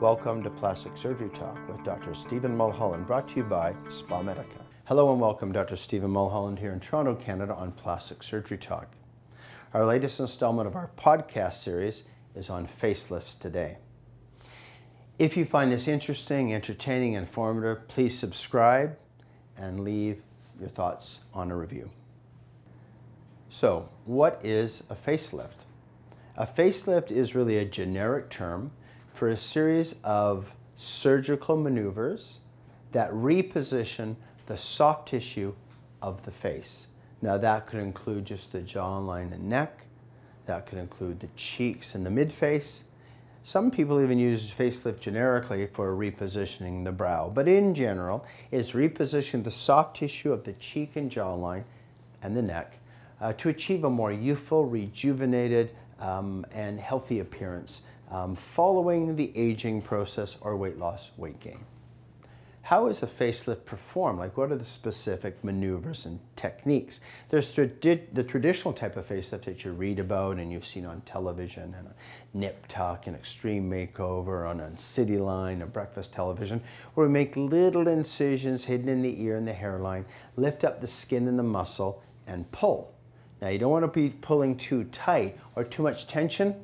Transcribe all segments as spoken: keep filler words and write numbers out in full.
Welcome to Plastic Surgery Talk with Doctor Stephen Mulholland, brought to you by Spa Medica. Hello and welcome, Doctor Stephen Mulholland here in Toronto, Canada on Plastic Surgery Talk. Our latest installment of our podcast series is on facelifts today. If you find this interesting, entertaining, informative, please subscribe and leave your thoughts on a review. So, what is a facelift? A facelift is really a generic term for a series of surgical maneuvers that reposition the soft tissue of the face. Now that could include just the jawline and neck, that could include the cheeks and the midface. Some people even use facelift generically for repositioning the brow, but in general, it's repositioning the soft tissue of the cheek and jawline and the neck uh, to achieve a more youthful, rejuvenated, um, and healthy appearance um, following the aging process or weight loss, weight gain. How is a facelift performed? Like, what are the specific maneuvers and techniques? There's the traditional type of facelift that you read about and you've seen on television, and a nip tuck, an extreme makeover, on a city line, a breakfast television, where we make little incisions hidden in the ear and the hairline, lift up the skin and the muscle, and pull. Now, you don't want to be pulling too tight or too much tension.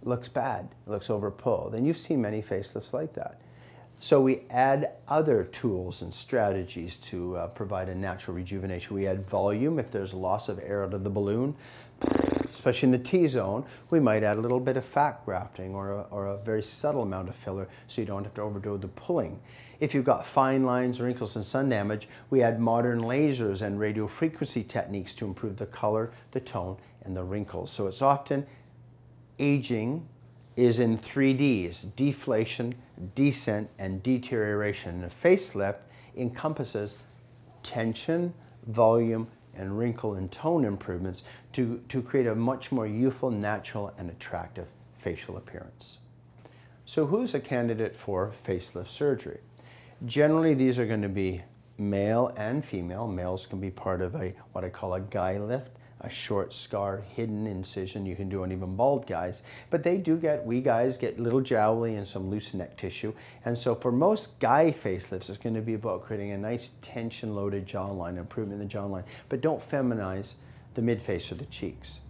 It looks bad. It looks overpulled. And you've seen many facelifts like that. So we add other tools and strategies to uh, provide a natural rejuvenation. We add volume if there's loss of air out of the balloon, especially in the T-zone. We might add a little bit of fat grafting or a, or a very subtle amount of filler so you don't have to overdo the pulling. If you've got fine lines, wrinkles, and sun damage, we add modern lasers and radiofrequency techniques to improve the color, the tone, and the wrinkles. So it's often aging is in three Ds: deflation, descent, and deterioration. And a facelift encompasses tension, volume, and wrinkle and tone improvements to, to create a much more youthful, natural, and attractive facial appearance. So who's a candidate for facelift surgery? Generally, these are going to be male and female. Males can be part of a what I call a guy lift, a short scar, hidden incision. You can do on even bald guys, but they do get, we guys get little jowly and some loose neck tissue. And so for most guy facelifts, it's going to be about creating a nice tension-loaded jawline, improvement in the jawline, but don't feminize the midface or the cheeks.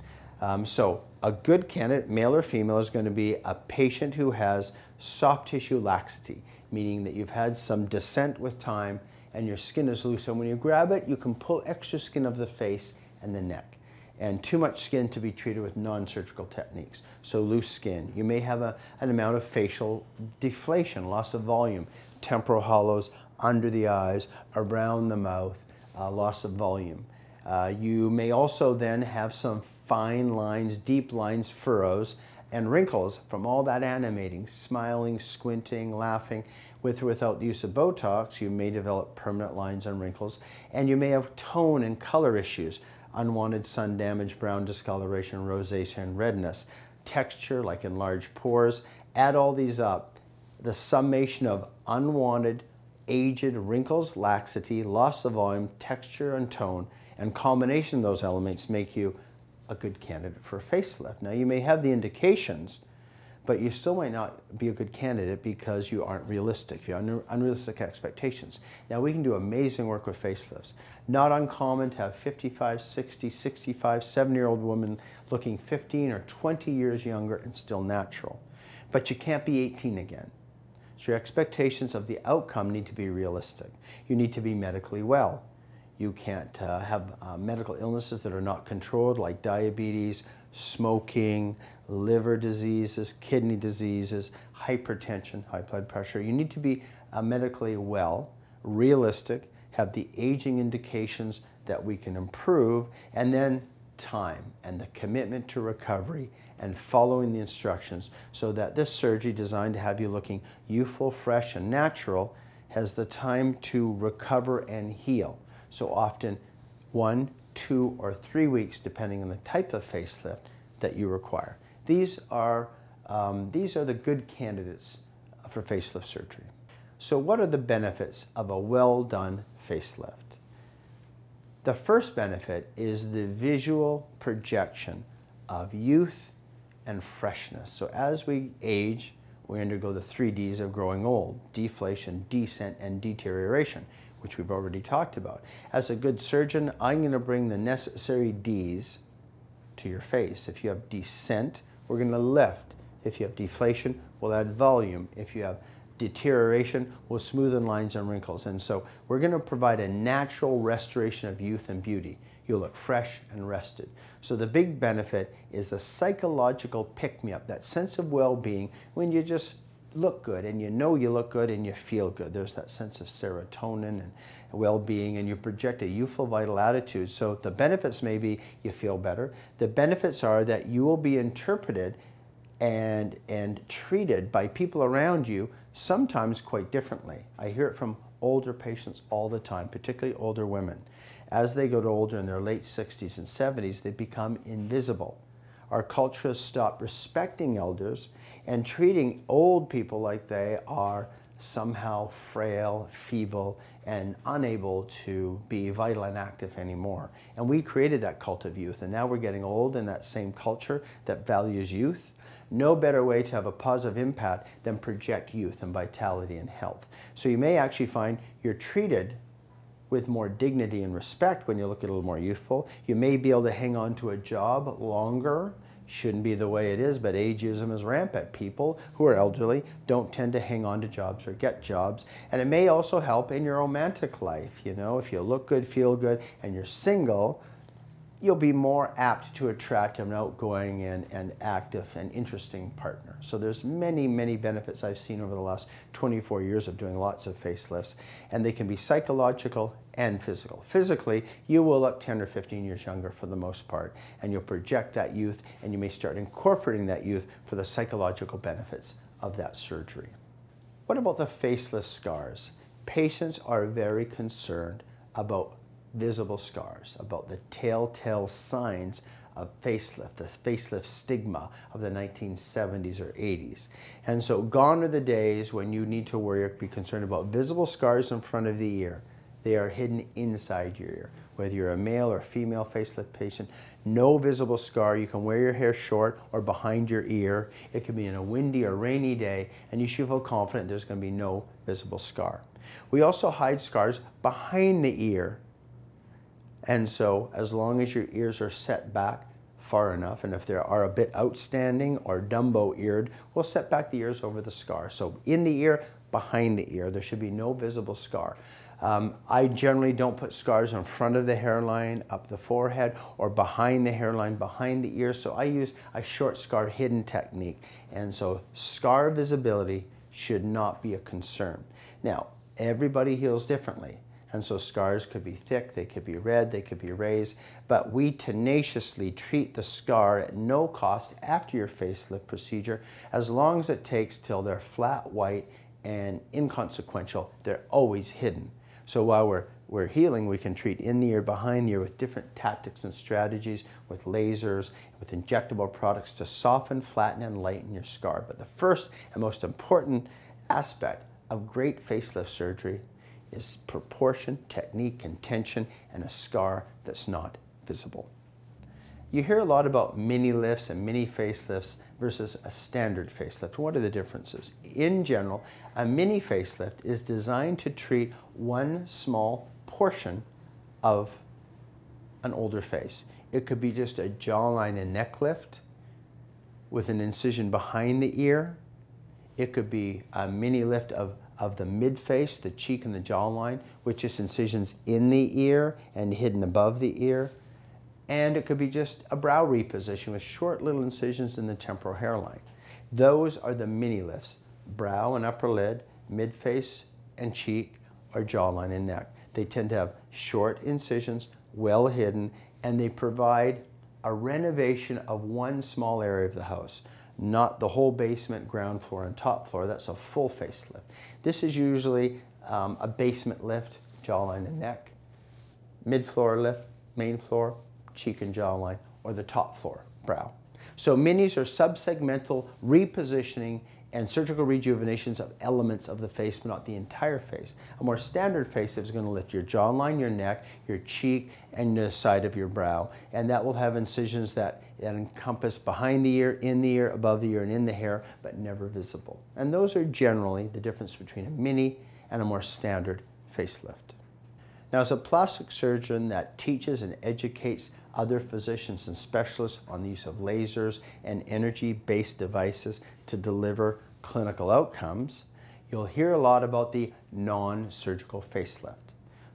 Um, so a good candidate, male or female, is going to be a patient who has soft tissue laxity, meaning that you've had some descent with time and your skin is loose. And when you grab it, you can pull extra skin of the face and the neck, and too much skin to be treated with non-surgical techniques. So loose skin. You may have a, an amount of facial deflation, loss of volume, temporal hollows, under the eyes, around the mouth, uh, loss of volume. Uh, you may also then have some fine lines, deep lines, furrows, and wrinkles from all that animating, smiling, squinting, laughing. With or without the use of Botox, you may develop permanent lines and wrinkles, and you may have tone and color issues. Unwanted sun damage, brown discoloration, rosacea, and redness. Texture, like enlarged pores. Add all these up. The summation of unwanted, aged wrinkles, laxity, loss of volume, texture, and tone, and combination of those elements make you a good candidate for a facelift. Now, you may have the indications, but you still might not be a good candidate because you aren't realistic. You have unrealistic expectations. Now, we can do amazing work with facelifts. Not uncommon to have fifty-five, sixty, sixty-five, seventy-year-old women looking fifteen or twenty years younger and still natural. But you can't be eighteen again. So your expectations of the outcome need to be realistic. You need to be medically well. You can't uh, have uh, medical illnesses that are not controlled, like diabetes, smoking, liver diseases, kidney diseases, hypertension, high blood pressure. You need to be uh, medically well, realistic, have the aging indications that we can improve, and then time and the commitment to recovery and following the instructions so that this surgery designed to have you looking youthful, fresh, and natural has the time to recover and heal. So often one, two, or three weeks, depending on the type of facelift that you require. These are, um, these are the good candidates for facelift surgery. So what are the benefits of a well-done facelift? The first benefit is the visual projection of youth and freshness. So as we age, we undergo the three Ds of growing old: deflation, descent, and deterioration, which we've already talked about. As a good surgeon, I'm going to bring the necessary Ds to your face. If you have descent, we're going to lift. If you have deflation, we'll add volume. If you have deterioration, will smoothen lines and wrinkles. And so we're going to provide a natural restoration of youth and beauty. You'll look fresh and rested. So the big benefit is the psychological pick-me-up, that sense of well-being when you just look good and you know you look good and you feel good. There's that sense of serotonin and well-being, and you project a youthful, vital attitude. So the benefits may be you feel better. The benefits are that you will be interpreted and, and treated by people around you sometimes quite differently. I hear it from older patients all the time, particularly older women. As they get older, in their late sixties and seventies, they become invisible. Our culture has stopped respecting elders and treating old people like they are somehow frail, feeble, and unable to be vital and active anymore. And we created that cult of youth, and now we're getting old in that same culture that values youth. No better way to have a positive impact than project youth and vitality and health. So you may actually find you're treated with more dignity and respect when you look a little more youthful. You may be able to hang on to a job longer. Shouldn't be the way it is, but ageism is rampant. People who are elderly don't tend to hang on to jobs or get jobs. And it may also help in your romantic life. You know, if you look good, feel good, and you're single, you'll be more apt to attract an outgoing and, and active and interesting partner. So there's many, many benefits I've seen over the last twenty-four years of doing lots of facelifts, and they can be psychological and physical. Physically, you will look ten or fifteen years younger for the most part, and you'll project that youth, and you may start incorporating that youth for the psychological benefits of that surgery. What about the facelift scars? Patients are very concerned about visible scars, about the telltale signs of facelift, the facelift stigma of the nineteen seventies or eighties. And so gone are the days when you need to worry or be concerned about visible scars in front of the ear. They are hidden inside your ear. Whether you're a male or female facelift patient, no visible scar. You can wear your hair short or behind your ear. It can be in a windy or rainy day, and you should feel confident there's going to be no visible scar. We also hide scars behind the ear. And so as long as your ears are set back far enough, and if they are a bit outstanding or Dumbo-eared, we'll set back the ears over the scar. So in the ear, behind the ear, there should be no visible scar. Um, I generally don't put scars in front of the hairline, up the forehead, or behind the hairline, behind the ear. So I use a short scar hidden technique. And so scar visibility should not be a concern. Now, everybody heals differently. And so scars could be thick, they could be red, they could be raised, but we tenaciously treat the scar at no cost after your facelift procedure, as long as it takes till they're flat white and inconsequential. They're always hidden. So while we're, we're healing, we can treat in the ear, behind the ear with different tactics and strategies, with lasers, with injectable products to soften, flatten, and lighten your scar. But the first and most important aspect of great facelift surgery is proportion, technique, and tension, and a scar that's not visible. You hear a lot about mini lifts and mini facelifts versus a standard facelift. What are the differences? In general, a mini facelift is designed to treat one small portion of an older face. It could be just a jawline and neck lift with an incision behind the ear. It could be a mini lift of of the mid-face, the cheek and the jawline, which is incisions in the ear and hidden above the ear. And it could be just a brow reposition with short little incisions in the temporal hairline. Those are the mini lifts: brow and upper lid, mid-face and cheek, or jawline and neck. They tend to have short incisions, well hidden, and they provide a renovation of one small area of the house. Not the whole basement, ground floor, and top floor. That's a full facelift. This is usually um, a basement lift, jawline and neck, mid-floor lift, main floor, cheek and jawline, or the top floor, brow. So minis are subsegmental repositioning and surgical rejuvenations of elements of the face, but not the entire face. A more standard face is going to lift your jawline, your neck, your cheek, and the side of your brow, and that will have incisions that, that encompass behind the ear, in the ear, above the ear, and in the hair, but never visible. And those are generally the difference between a mini and a more standard facelift. Now, as a plastic surgeon that teaches and educates other physicians and specialists on the use of lasers and energy-based devices to deliver clinical outcomes, you'll hear a lot about the non-surgical facelift.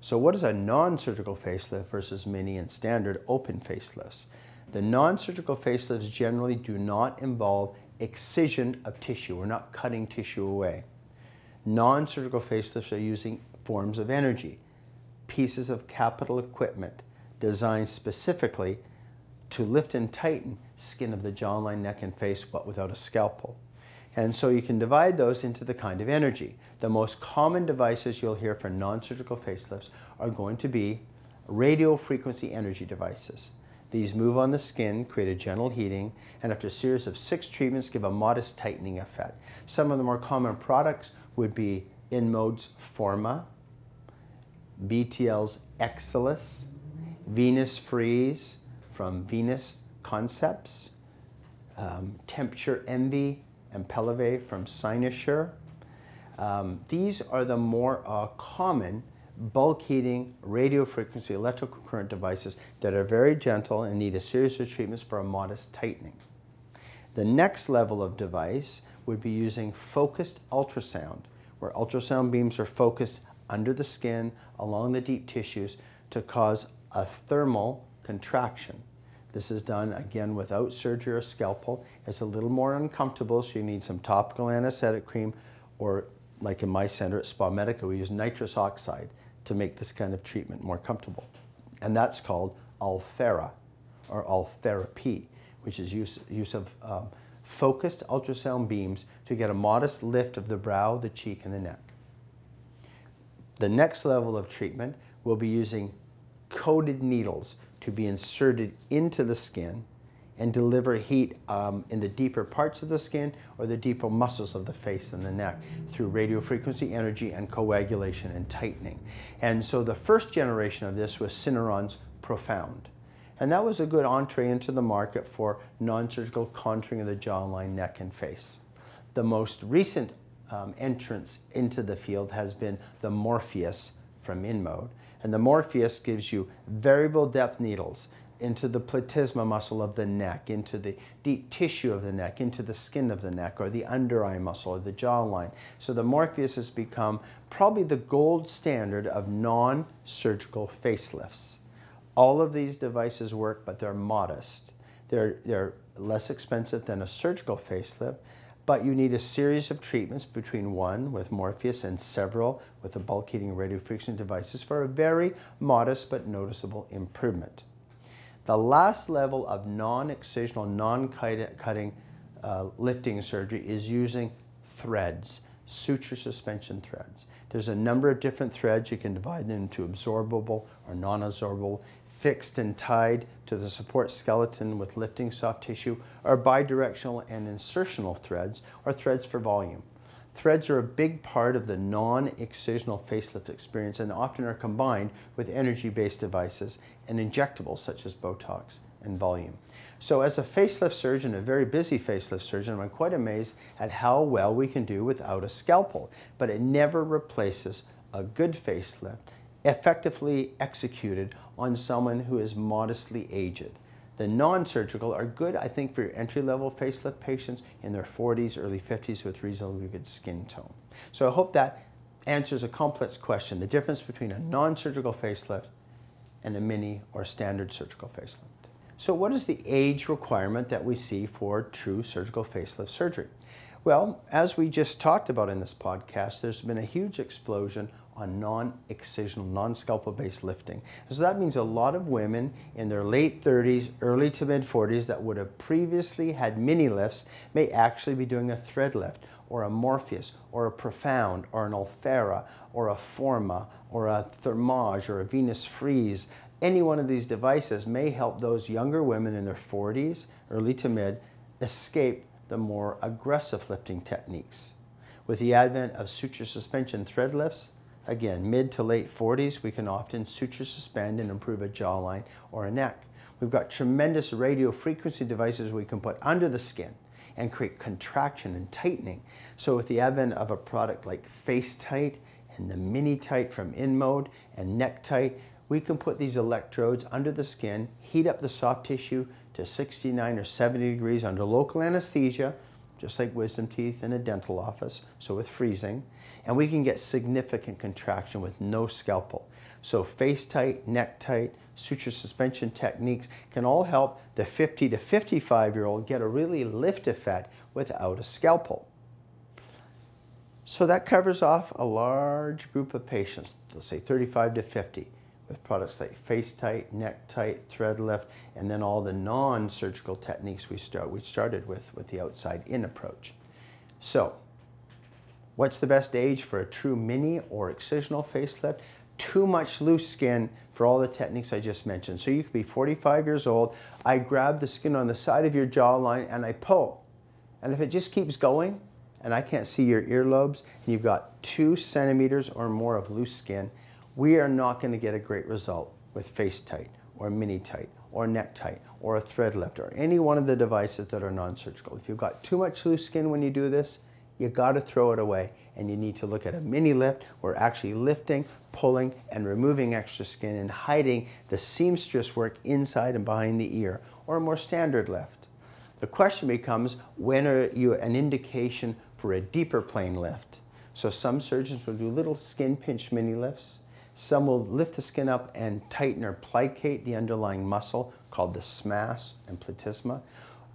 So what is a non-surgical facelift versus mini and standard open facelifts? The non-surgical facelifts generally do not involve excision of tissue. We're not cutting tissue away. Non-surgical facelifts are using forms of energy, pieces of capital equipment, designed specifically to lift and tighten skin of the jawline, neck, and face, but without a scalpel. And so you can divide those into the kind of energy. The most common devices you'll hear for non-surgical facelifts are going to be radio frequency energy devices. These move on the skin, create a gentle heating, and after a series of six treatments give a modest tightening effect. Some of the more common products would be InMode's Forma, B T L's Exilis, Venus Freeze from Venus Concepts, um, Temperature Envy and Pelave from Cynosure. Um, these are the more uh, common bulk heating, radio frequency, electrical current devices that are very gentle and need a series of treatments for a modest tightening. The next level of device would be using focused ultrasound, where ultrasound beams are focused under the skin, along the deep tissues, to cause a thermal contraction. This is done again without surgery or scalpel. It's a little more uncomfortable, so you need some topical anesthetic cream, or like in my center at Spa Medica, we use nitrous oxide to make this kind of treatment more comfortable. And that's called Ulthera, or Ultherapy, which is use, use of um, focused ultrasound beams to get a modest lift of the brow, the cheek, and the neck. The next level of treatment will be using coated needles to be inserted into the skin and deliver heat um, in the deeper parts of the skin or the deeper muscles of the face and the neck through radio frequency energy and coagulation and tightening. And so the first generation of this was Syneron's Profound. And that was a good entree into the market for non-surgical contouring of the jawline, neck, and face. The most recent um, entrance into the field has been the Morpheus from InMode. And the Morpheus gives you variable depth needles into the platysma muscle of the neck, into the deep tissue of the neck, into the skin of the neck, or the under eye muscle, or the jawline. So the Morpheus has become probably the gold standard of non-surgical facelifts. All of these devices work, but they're modest. They're, they're less expensive than a surgical facelift, but you need a series of treatments between one with Morpheus and several with the bulk heating radio frequency devices for a very modest but noticeable improvement. The last level of non-excisional, non-cutting uh, lifting surgery is using threads, suture suspension threads. There's a number of different threads. You can divide them into absorbable or non-absorbable, fixed and tied to the support skeleton with lifting soft tissue, or bidirectional and insertional threads, or threads for volume. Threads are a big part of the non-excisional facelift experience and often are combined with energy-based devices and injectables such as Botox and volume. So as a facelift surgeon, a very busy facelift surgeon, I'm quite amazed at how well we can do without a scalpel, but it never replaces a good facelift effectively executed on someone who is modestly aged. The non-surgical are good, I think, for your entry-level facelift patients in their forties, early fifties with reasonably good skin tone. So I hope that answers a complex question, the difference between a non-surgical facelift and a mini or standard surgical facelift. So what is the age requirement that we see for true surgical facelift surgery? Well, as we just talked about in this podcast, there's been a huge explosion on non-excisional, non-scalpel based lifting. So that means a lot of women in their late thirties, early to mid forties that would have previously had mini lifts may actually be doing a thread lift, or a Morpheus, or a Profound, or an Ulthera, or a Forma, or a Thermage, or a Venus Freeze. Any one of these devices may help those younger women in their forties, early to mid, escape the more aggressive lifting techniques. With the advent of suture suspension thread lifts, again, mid to late forties, we can often suture suspend and improve a jawline or a neck. We've got tremendous radio frequency devices we can put under the skin and create contraction and tightening. So with the advent of a product like FaceTight and the MiniTight from InMode and NeckTight, we can put these electrodes under the skin, heat up the soft tissue to sixty-nine or seventy degrees under local anesthesia, just like wisdom teeth in a dental office, so with freezing, and we can get significant contraction with no scalpel. So FaceTight, NeckTight, suture suspension techniques can all help the fifty to fifty-five year old get a really lift effect without a scalpel. So that covers off a large group of patients, let's say thirty-five to fifty, with products like FaceTight, NeckTight, thread lift, and then all the non-surgical techniques we start we started with with the outside-in approach. So what's the best age for a true mini or excisional facelift? Too much loose skin for all the techniques I just mentioned. So you could be forty-five years old, I grab the skin on the side of your jawline and I pull. And if it just keeps going and I can't see your earlobes and you've got two centimeters or more of loose skin, we are not going to get a great result with FaceTight or MiniTight or NeckTight or a thread lift or any one of the devices that are non-surgical. If you've got too much loose skin when you do this, you got to throw it away and you need to look at a mini lift. We're actually lifting, pulling, and removing extra skin and hiding the seamstress work inside and behind the ear, or a more standard lift. The question becomes, when are you an indication for a deeper plane lift? So some surgeons will do little skin pinch mini lifts. Some will lift the skin up and tighten or plicate the underlying muscle called the S M A S and platysma.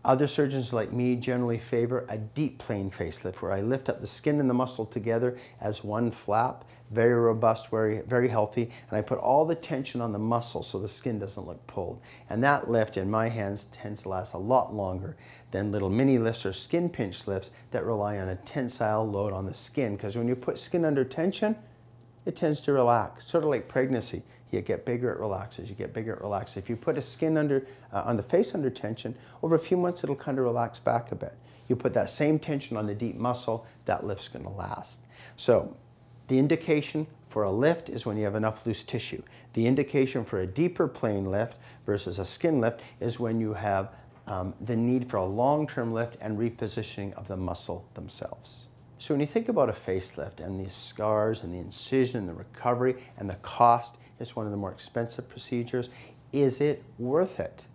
Other surgeons like me generally favor a deep plane facelift where I lift up the skin and the muscle together as one flap, very robust, very, very healthy, and I put all the tension on the muscle so the skin doesn't look pulled. And that lift in my hands tends to last a lot longer than little mini lifts or skin pinch lifts that rely on a tensile load on the skin, because when you put skin under tension, it tends to relax, sort of like pregnancy. You get bigger, it relaxes. You get bigger, it relaxes. If you put a skin under, uh, on the face under tension, over a few months, it'll kind of relax back a bit. You put that same tension on the deep muscle, that lift's going to last. So the indication for a lift is when you have enough loose tissue. The indication for a deeper plane lift versus a skin lift is when you have um, the need for a long-term lift and repositioning of the muscle themselves. So when you think about a facelift and the scars and the incision and the recovery and the cost, it's one of the more expensive procedures. Is it worth it?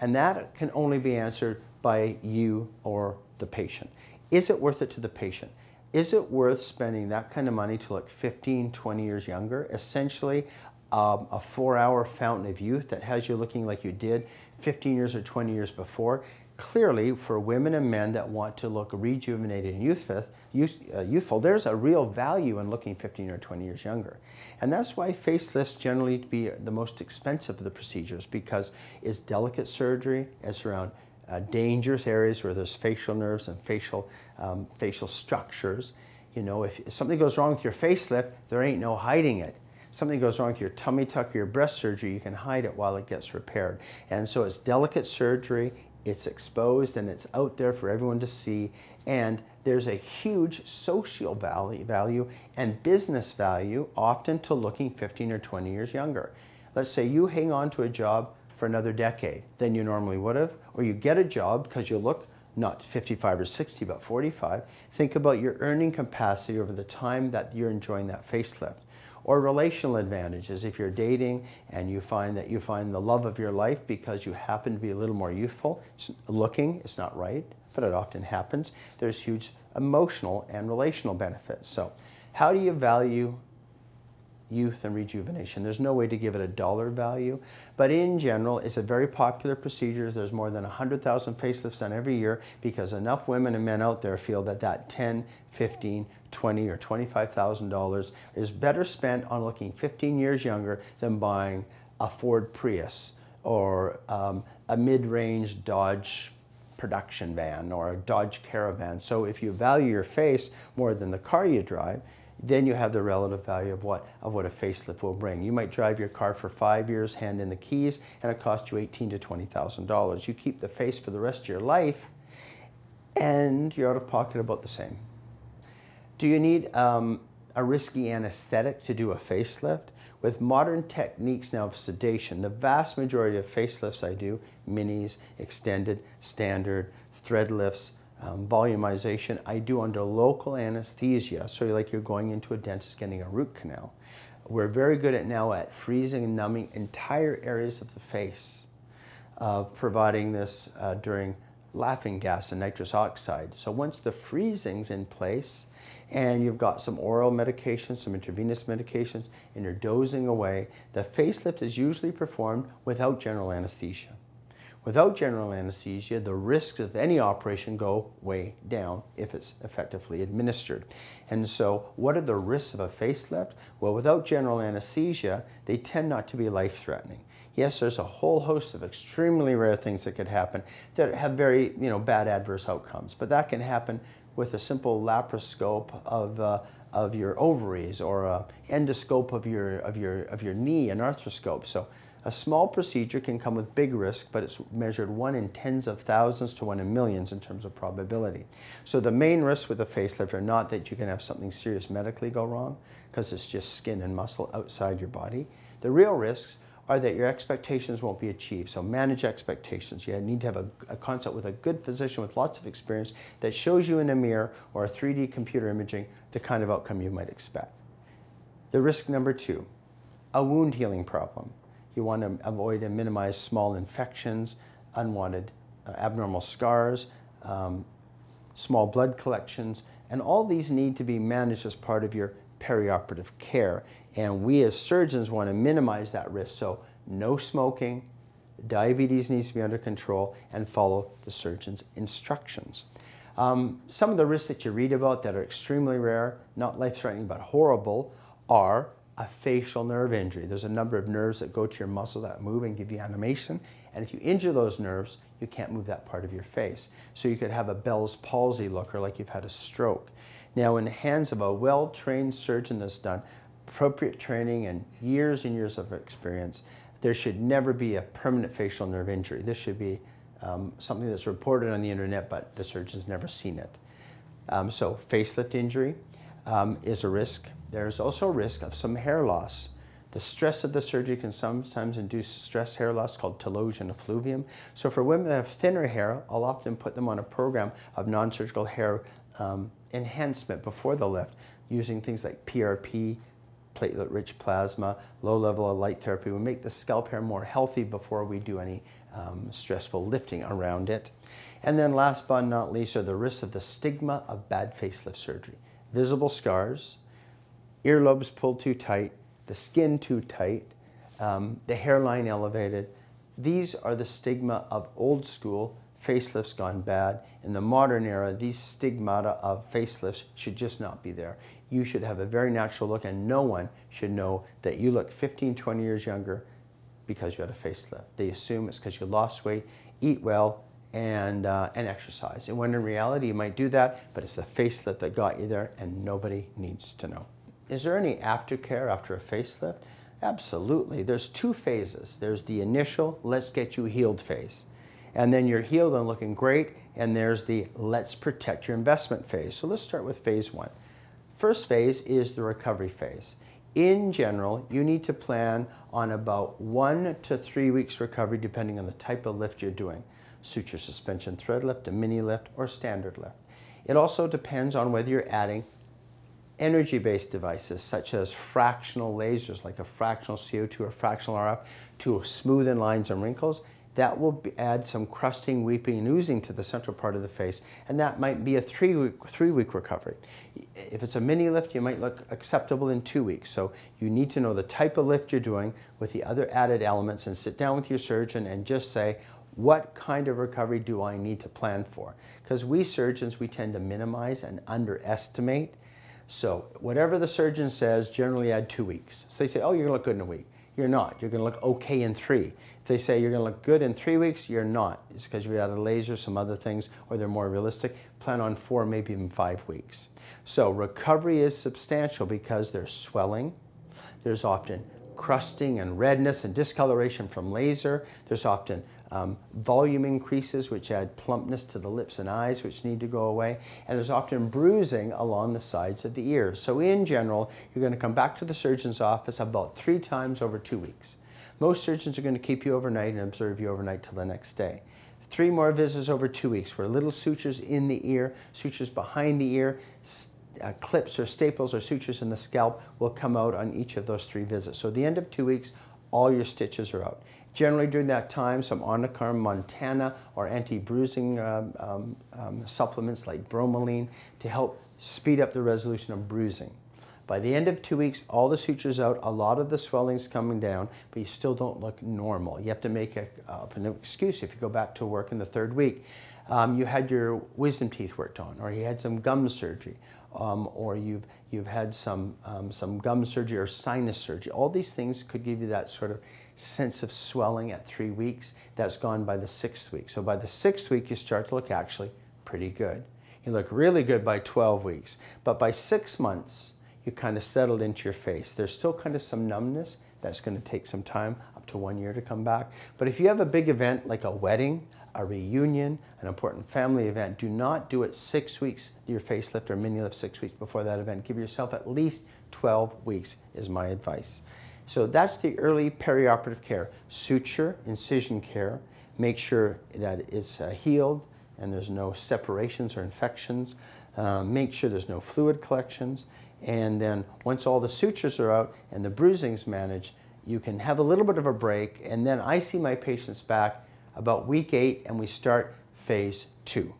And that can only be answered by you or the patient. Is it worth it to the patient? Is it worth spending that kind of money to look fifteen, twenty years younger? Essentially, um, a four-hour fountain of youth that has you looking like you did fifteen years or twenty years before. Clearly, for women and men that want to look rejuvenated and youthful, there's a real value in looking fifteen or twenty years younger. And that's why facelifts generally be the most expensive of the procedures, because it's delicate surgery, it's around uh, dangerous areas where there's facial nerves and facial, um, facial structures. You know, if, if something goes wrong with your facelift, there ain't no hiding it. Something goes wrong with your tummy tuck or your breast surgery, you can hide it while it gets repaired. And so it's delicate surgery, it's exposed and it's out there for everyone to see, and there's a huge social value and business value often to looking fifteen or twenty years younger. Let's say you hang on to a job for another decade than you normally would have, or you get a job because you look not fifty-five or sixty but forty-five. Think about your earning capacity over the time that you're enjoying that facelift. Or relational advantages if you're dating and you find that you find the love of your life because you happen to be a little more youthful looking. It's not right, but it often happens. There's huge emotional and relational benefits. So how do you value youth and rejuvenation? There's no way to give it a dollar value, but in general, it's a very popular procedure. There's more than one hundred thousand facelifts done every year because enough women and men out there feel that that ten, fifteen, twenty, or twenty-five thousand dollars is better spent on looking fifteen years younger than buying a Ford Prius or um, a mid-range Dodge production van or a Dodge Caravan. So if you value your face more than the car you drive, then you have the relative value of what, of what a facelift will bring. You might drive your car for five years, hand in the keys, and it costs you eighteen thousand to twenty thousand dollars. You keep the face for the rest of your life, and you're out of pocket about the same. Do you need um, a risky anesthetic to do a facelift? With modern techniques now of sedation, the vast majority of facelifts I do, minis, extended, standard, thread lifts, um, volumization, I do under local anesthesia, so like you're going into a dentist getting a root canal. We're very good at now at freezing and numbing entire areas of the face, uh, providing this uh, during laughing gas and nitrous oxide. So once the freezing's in place, and you've got some oral medications, some intravenous medications, and you're dozing away, the facelift is usually performed without general anesthesia. Without general anesthesia, the risks of any operation go way down if it's effectively administered. And so what are the risks of a facelift? Well, without general anesthesia, they tend not to be life-threatening. Yes, there's a whole host of extremely rare things that could happen that have very, you know, bad adverse outcomes, but that can happen with a simple laparoscope of, uh, of your ovaries, or an endoscope of your, of, your, of your knee, an arthroscope. So a small procedure can come with big risk, but it's measured one in tens of thousands to one in millions in terms of probability. So the main risks with a facelift are not that you can have something serious medically go wrong, because it's just skin and muscle outside your body. The real risks are that your expectations won't be achieved. So manage expectations. You need to have a, a consult with a good physician with lots of experience that shows you in a mirror or a three D computer imaging the kind of outcome you might expect. The risk number two, a wound healing problem. You want to avoid and minimize small infections, unwanted uh, abnormal scars, um, small blood collections, and all these need to be managed as part of your perioperative care, and we as surgeons want to minimize that risk. So no smoking, diabetes needs to be under control, and follow the surgeon's instructions. Um, some of the risks that you read about that are extremely rare, not life-threatening but horrible, are a facial nerve injury. There's a number of nerves that go to your muscle that move and give you animation, and if you injure those nerves, you can't move that part of your face. So you could have a Bell's palsy look, or like you've had a stroke. Now, in the hands of a well-trained surgeon that's done appropriate training and years and years of experience, there should never be a permanent facial nerve injury. This should be um, something that's reported on the internet, but the surgeon's never seen it. Um, so facelift injury um, is a risk. There's also a risk of some hair loss. The stress of the surgery can sometimes induce stress hair loss called telogen effluvium. So for women that have thinner hair, I'll often put them on a program of non-surgical hair um, enhancement before the lift, using things like P R P, platelet-rich plasma, low-level light therapy. We make the scalp hair more healthy before we do any um, stressful lifting around it. And then last but not least are the risks of the stigma of bad facelift surgery. Visible scars, earlobes pulled too tight, the skin too tight, um, the hairline elevated. These are the stigma of old school facelifts gone bad. In the modern era, these stigmata of facelifts should just not be there. You should have a very natural look, and no one should know that you look fifteen, twenty years younger because you had a facelift. They assume it's because you lost weight, eat well, and, uh, and exercise. And when in reality, you might do that, but it's the facelift that got you there, and nobody needs to know. Is there any aftercare after a facelift? Absolutely. There's two phases. There's the initial, let's get you healed phase. And then you're healed and looking great, and there's the let's protect your investment phase. So let's start with phase one. First phase is the recovery phase. In general, you need to plan on about one to three weeks recovery depending on the type of lift you're doing. Suture suspension thread lift, a mini lift, or standard lift. It also depends on whether you're adding energy-based devices such as fractional lasers, like a fractional C O two or fractional R F, to smoothen lines and wrinkles. That will add some crusting, weeping, and oozing to the central part of the face, and that might be a three-week three-week recovery. If it's a mini lift, you might look acceptable in two weeks. So you need to know the type of lift you're doing with the other added elements, and sit down with your surgeon and just say, what kind of recovery do I need to plan for? Because we surgeons, we tend to minimize and underestimate. So whatever the surgeon says, generally add two weeks. So they say, oh, you're gonna look good in a week. You're not. You're going to look okay in three. If they say you're going to look good in three weeks, you're not. It's because you've added a laser, some other things, or they're more realistic. Plan on four, maybe even five weeks. So recovery is substantial because there's swelling. There's often crusting and redness and discoloration from laser. There's often um, volume increases, which add plumpness to the lips and eyes, which need to go away, and there's often bruising along the sides of the ears. So in general, you're going to come back to the surgeon's office about three times over two weeks. Most surgeons are going to keep you overnight and observe you overnight till the next day. Three more visits over two weeks where little sutures in the ear, sutures behind the ear, Uh, clips or staples or sutures in the scalp will come out on each of those three visits. So at the end of two weeks, all your stitches are out. Generally during that time, some Onicarm Montana or anti-bruising um, um, um, supplements like bromelain to help speed up the resolution of bruising. By the end of two weeks, all the sutures out, a lot of the swelling's coming down, but you still don't look normal. You have to make a, uh, an excuse if you go back to work in the third week. Um, you had your wisdom teeth worked on, or you had some gum surgery, Um, or you've, you've had some, um, some gum surgery or sinus surgery. All these things could give you that sort of sense of swelling at three weeks. That's gone by the sixth week. So by the sixth week, you start to look actually pretty good. You look really good by twelve weeks. But by six months, you kind of settled into your face. There's still kind of some numbness. That's going to take some time, up to one year to come back. But if you have a big event like a wedding, a reunion, an important family event, do not do it six weeks, your facelift or mini lift six weeks before that event. Give yourself at least twelve weeks is my advice. So that's the early perioperative care. Suture, incision care, make sure that it's uh, healed and there's no separations or infections. Uh, make sure there's no fluid collections. And then once all the sutures are out and the bruising's managed, you can have a little bit of a break. And then I see my patients back about week eight and we start phase two.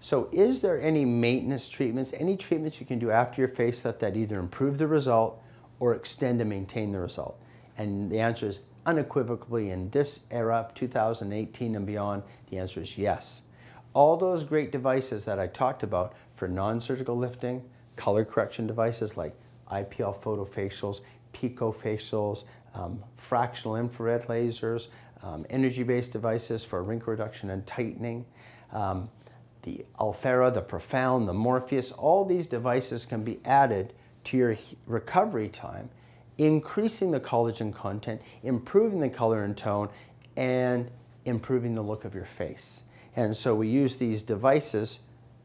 So is there any maintenance treatments, any treatments you can do after your facelift that either improve the result or extend and maintain the result? And the answer is unequivocally in this era, two thousand eighteen and beyond, the answer is yes. All those great devices that I talked about for non-surgical lifting, color correction devices like I P L photofacials, picofacials, um, fractional infrared lasers, um, energy-based devices for wrinkle reduction and tightening, um, the Ulthera, the Profound, the Morpheus, all these devices can be added to your recovery time, increasing the collagen content, improving the color and tone, and improving the look of your face. And so we use these devices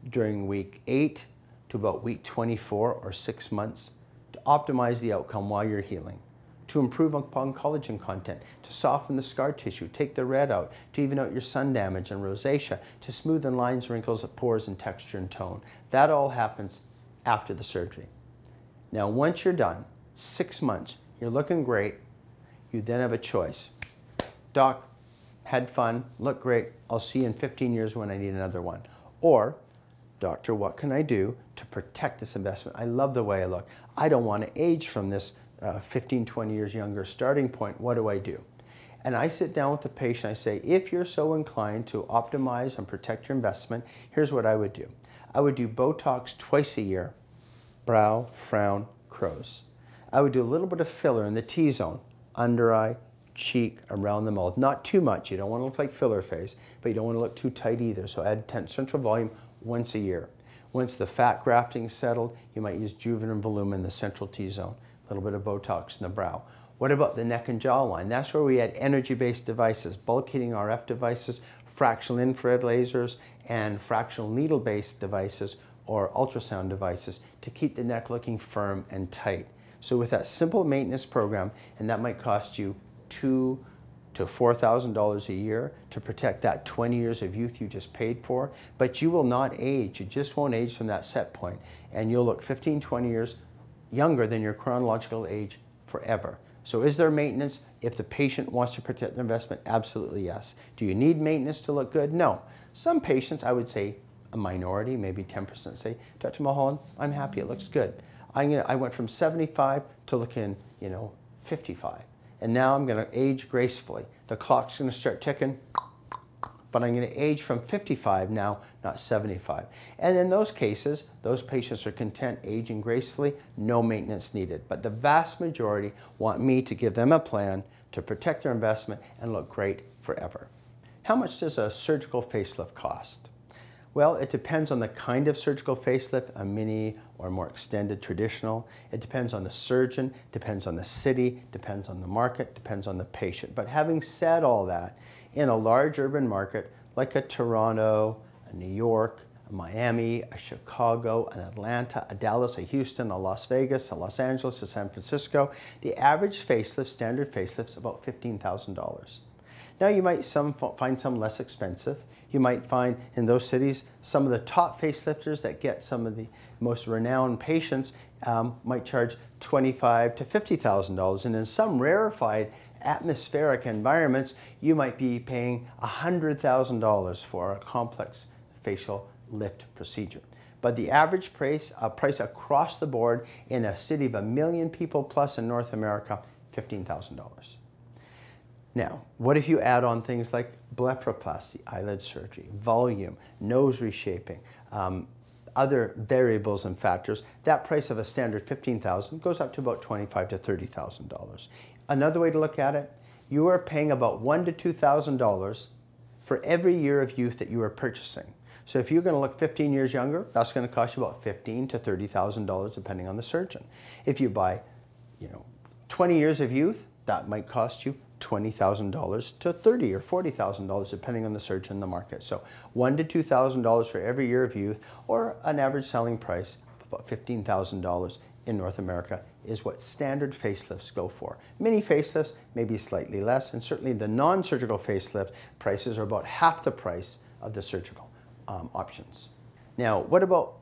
during week eight, to about week twenty-four or six months to optimize the outcome while you're healing, to improve upon collagen content, to soften the scar tissue, take the red out, to even out your sun damage and rosacea, to smoothen lines, wrinkles, pores, and texture and tone. That all happens after the surgery. Now, once you're done, six months, you're looking great, you then have a choice. Doc, had fun, look great, I'll see you in fifteen years when I need another one. Or, Doctor, what can I do to protect this investment? I love the way I look. I don't want to age from this uh, fifteen, twenty years younger starting point. What do I do? And I sit down with the patient. I say, if you're so inclined to optimize and protect your investment, here's what I would do. I would do Botox twice a year, brow, frown, crows. I would do a little bit of filler in the T-zone, under eye, cheek, around the mouth. Not too much. You don't want to look like filler face, but you don't want to look too tight either. So add ten central volume once a year. Once the fat grafting is settled, you might use Juvéderm Voluma in the central T-zone, a little bit of Botox in the brow. What about the neck and jawline? That's where we add energy-based devices, bulk heating R F devices, fractional infrared lasers, and fractional needle-based devices or ultrasound devices to keep the neck looking firm and tight. So with that simple maintenance program, and that might cost you two to four thousand dollars a year to protect that twenty years of youth you just paid for, but you will not age. You just won't age from that set point, and you'll look fifteen, twenty years younger than your chronological age forever. So is there maintenance? If the patient wants to protect their investment, absolutely yes. Do you need maintenance to look good? No. Some patients, I would say a minority, maybe ten percent, say, Doctor Mulholland, I'm happy, it looks good. I'm gonna, I went from seventy-five to looking, you know, fifty-five. And now I'm going to age gracefully. The clock's going to start ticking, but I'm going to age from fifty-five now, not seventy-five. And in those cases, those patients are content aging gracefully, no maintenance needed. But the vast majority want me to give them a plan to protect their investment and look great forever. How much does a surgical facelift cost? Well, it depends on the kind of surgical facelift, a mini or more extended traditional. It depends on the surgeon, depends on the city, depends on the market, depends on the patient. But having said all that, in a large urban market like a Toronto, a New York, a Miami, a Chicago, an Atlanta, a Dallas, a Houston, a Las Vegas, a Los Angeles, a San Francisco, the average facelift, standard facelift's about fifteen thousand dollars. Now you might some, find some less expensive. You might find in those cities some of the top facelifters that get some of the most renowned patients um, might charge twenty-five thousand to fifty thousand dollars, and in some rarefied atmospheric environments you might be paying one hundred thousand dollars for a complex facial lift procedure. But the average price, uh, price across the board in a city of a million people plus in North America, fifteen thousand dollars. Now, what if you add on things like blepharoplasty, eyelid surgery, volume, nose reshaping, um, other variables and factors? That price of a standard fifteen thousand dollars goes up to about twenty-five thousand to thirty thousand dollars. Another way to look at it, you are paying about one thousand to two thousand dollars for every year of youth that you are purchasing. So if you're going to look fifteen years younger, that's going to cost you about fifteen thousand to thirty thousand dollars depending on the surgeon. If you buy, you know, twenty years of youth, that might cost you twenty thousand to thirty thousand or forty thousand dollars depending on the surgeon in the market. So one thousand to two thousand dollars for every year of youth, or an average selling price of about fifteen thousand dollars in North America is what standard facelifts go for. Mini facelifts may be slightly less, and certainly the non-surgical facelift prices are about half the price of the surgical um, options. Now, what about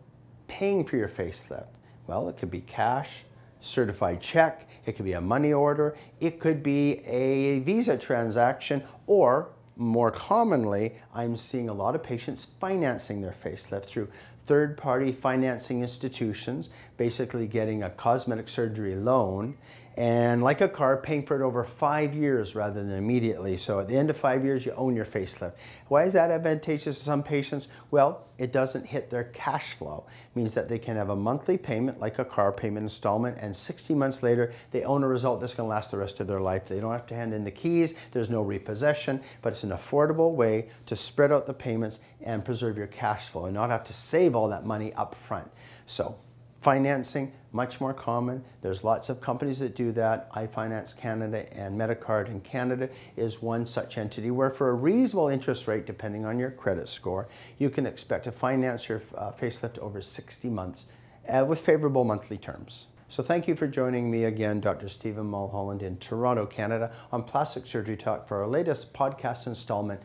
paying for your facelift? Well, it could be cash, certified check, it could be a money order, it could be a Visa transaction, or more commonly, I'm seeing a lot of patients financing their facelift through third-party financing institutions, basically getting a cosmetic surgery loan, and like a car, paying for it over five years rather than immediately. So at the end of five years, you own your facelift. Why is that advantageous to some patients? Well, it doesn't hit their cash flow. It means that they can have a monthly payment, like a car payment installment, and sixty months later, they own a result that's gonna last the rest of their life. They don't have to hand in the keys, there's no repossession, but it's an affordable way to spread out the payments and preserve your cash flow and not have to save all that money up front. So financing, much more common. There's lots of companies that do that. iFinance Canada and MediCard in Canada is one such entity where for a reasonable interest rate, depending on your credit score, you can expect to finance your uh, facelift over sixty months uh, with favorable monthly terms. So thank you for joining me again, Doctor Stephen Mulholland in Toronto, Canada, on Plastic Surgery Talk for our latest podcast installment,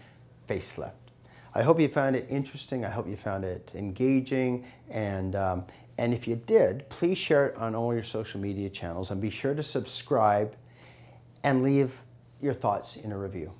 Facelift. I hope you found it interesting. I hope you found it engaging, and um, And if you did, please share it on all your social media channels, and be sure to subscribe and leave your thoughts in a review.